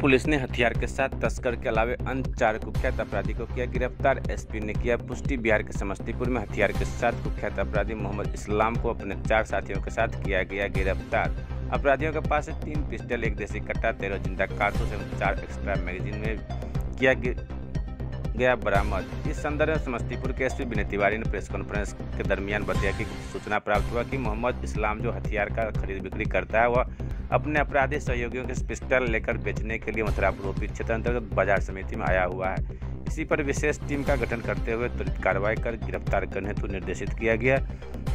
Police ने हथियार के साथ तस्कर के अलावा अन्य 4 कुख्यात अपराधी को किया गिरफ्तार। एसपी ने किया पुष्टि। बिहार के समस्तीपुर में हथियार के साथ कुख्यात अपराधी मोहम्मद इस्लाम को अपने 4 साथियों के साथ किया गया गिरफ्तार। अपराधियों के पास से 3 पिस्टल, 1 देसी कट्टा, 13 जिंदा कारतूस एवं 4 एक्स्ट्रा मैगजीन में किया गया बरामद। इस संदर्भ में समस्तीपुर के एसपी विनय तिवारी ने प्रेस कॉन्फ्रेंस के दरमियान बताया कि सूचना प्राप्त हुआ कि मोहम्मद इस्लाम जो हथियार का खरीद बिक्री करता है, वह अपने अपराधी सहयोगियों के पिस्टल लेकर बेचने के लिए मथुरापुर ओपी क्षेत्र अंतर्गत बाजार समिति में आया हुआ है। इसी पर विशेष टीम का गठन करते हुए त्वरित कार्रवाई कर गिरफ्तार करने हेतु निर्देशित किया गया,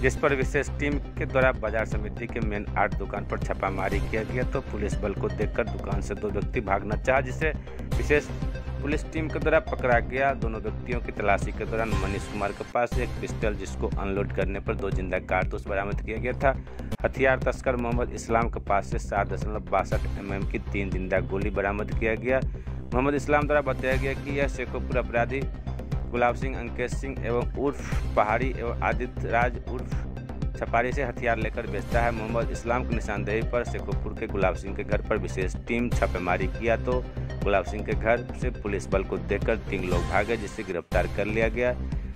जिस पर विशेष टीम के द्वारा बाजार समिति के मेन 8 दुकान पर छापामारी किया गया तो पुलिस बल को देखकर दुकान से 2 व्यक्ति भागना चाहा, जिसे विशेष पुलिस टीम के द्वारा पकड़ा गया। दोनों व्यक्तियों की तलाशी के दौरान मनीष कुमार के पास से 1 पिस्टल, जिसको अनलोड करने पर 2 जिंदा कारतूस बरामद किया गया था। हथियार तस्कर मोहम्मद इस्लाम के पास से 7.62 mm की 3 जिंदा गोली बरामद किया गया। मोहम्मद इस्लाम द्वारा बताया गया कि यह शेखपुर अपराधी गुलाब सिंह, अंकेश सिंह एवं उर्फ पहाड़ी एवं आदित्य राज उर्फ छपारी से हथियार लेकर बेचता है। मोहम्मद इस्लाम की निशानदेही पर शेखपुर के गुलाब सिंह के घर पर विशेष टीम छापेमारी किया तो गुलाब सिंह के घर से पुलिस बल को देखकर 3 लोग भागे, जिसे गिरफ्तार कर लिया गया।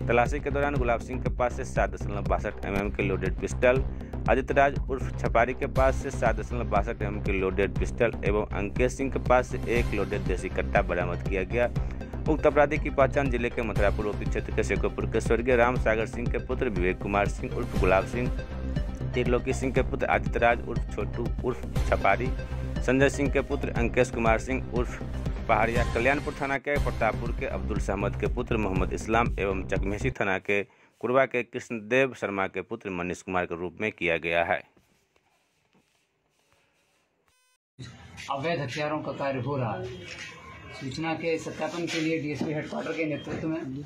तलाशी के दौरान गुलाब सिंह के पास से 7.62 mm के लोडेड पिस्टल, आदित्य राज उर्फ छपारी के पास से 7.62 mm के लोडेड पिस्टल एवं अंकेश सिंह के पास से 1 लोडेड देसी कट्टा बरामद किया गया। उक्त अपराधी की पहचान जिले के मथुरापुर ओपी क्षेत्र के शेखपुर के स्वर्गीय राम सागर सिंह के पुत्र विवेक कुमार सिंह उर्फ गुलाब सिंह, त्रिलोकी सिंह के पुत्र आदित्य राज उर्फ छोटू उर्फ छपारी, संजय सिंह के पुत्र अंकेश कुमार सिंह उर्फ पहाड़िया, कल्याणपुर थाना के प्रतापपुर के अब्दुल सहमद के पुत्र मोहम्मद इस्लाम एवं चकमेही थाना के कुरवा के कृष्णदेव शर्मा के पुत्र मनीष कुमार के रूप में किया गया है। अवैध हथियारों का कार्य हो रहा है। सूचना के सत्यापन के लिए डीएसपी हेडक्वार्टर के नेतृत्व में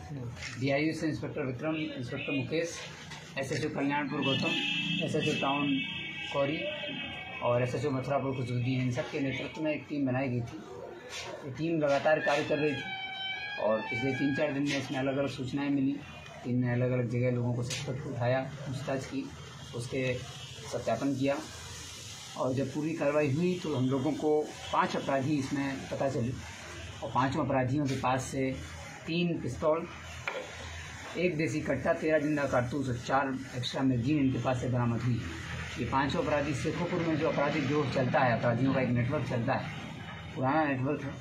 डीआईयू से inspector Vikram, inspector Mukesh, SHO Kalyanpur Gautam, SHO town कौरी और SHO मथुरापुर को जुड़ी, इन सबके नेतृत्व में एक टीम बनाई गई थी। ये टीम लगातार कार्य कर रही थी और पिछले 3-4 दिन में इसमें अलग अलग सूचनाएं मिली। टीम ने अलग अलग जगह लोगों को सस्पेक्ट को उठाया, पूछताछ की, उसके सत्यापन किया और जब पूरी कार्रवाई हुई तो हम लोगों को 5 अपराधी इसमें पता चले और 5 अपराधियों के पास से 3 पिस्तौल, 1 देसी कट्टा, 13 जिंदा कारतूस और 4 एक्स्ट्रा मैगजीन इनके पास से बरामद हुई। ये 5 अपराधी शेखपुर में जो अपराधी जो चलता है, अपराधियों का एक नेटवर्क चलता है, पुराना नेटवर्क है,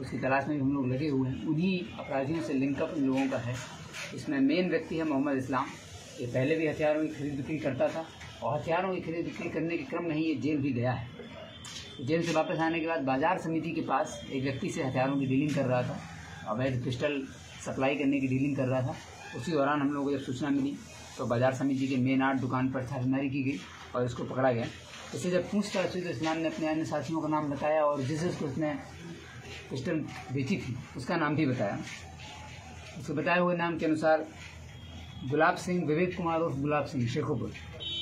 उसकी तलाश में भी हम लोग लगे हुए हैं। उन्हीं अपराधियों से लिंकअप इन लोगों का है। इसमें मेन व्यक्ति है मोहम्मद इस्लाम। ये पहले भी हथियारों की खरीद बिक्री करता था और हथियारों की खरीद बिक्री करने के क्रम में ही ये जेल भी गया है। जेल से वापस आने के बाद बाजार समिति के पास एक व्यक्ति से हथियारों की डीलिंग कर रहा था, अवैध पिस्टल सप्लाई करने की डीलिंग कर रहा था। उसी दौरान हम लोगों को जब सूचना मिली तो बाजार समिति के मेन 8 दुकान पर छापेमारी की गई और इसको पकड़ा गया। इससे जब पूछताछ हुई तो इस्लाम ने अपने अन्य साथियों का नाम बताया और जिसको उसने पिस्टल बेची थी उसका नाम भी बताया। उसके बताए हुए नाम के अनुसार गुलाब सिंह, विवेक कुमार उर्फ गुलाब सिंह शेखोपुर,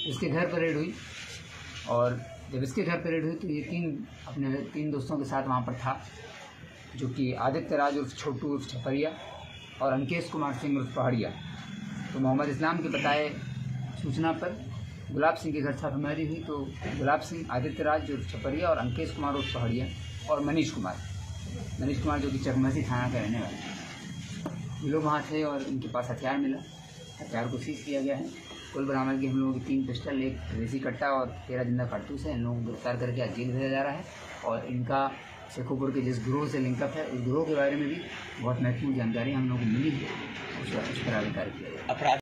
इसके घर पर रेड हुई और जब इसके घर पर रेड हुई तो ये अपने तीन दोस्तों के साथ वहाँ पर था, जो कि आदित्य राज उर्फ छोटू उर्फ छपरिया और अंकेश कुमार सिंह उर्फ पहाड़िया। तो मोहम्मद इस्लाम के बताए सूचना पर गुलाब सिंह के घर छापेमारी हुई तो गुलाब सिंह, आदित्य राज उर्फ छपरिया और अंकेश कुमार उर्फ पहाड़िया और मनीष कुमार जो कि चकमसी थाना का रहने वाले हैं, ये लोग वहाँ थे और इनके पास हथियार मिला। हथियार को सीज किया गया है। कुल बरामद की हम लोगों की 3 पिस्टल, 1 देसी कट्टा और 13 जिंदा कारतूस है। इन लोगों को गिरफ्तार करके आज जेल भेजा जा रहा है और इनका शेखोपुर के जिस गिरोह से लिंकअप है, उस गिरोह के बारे में भी बहुत महत्वपूर्ण जानकारी हम लोगों को मिली है। उस पर आगे कार्य किया।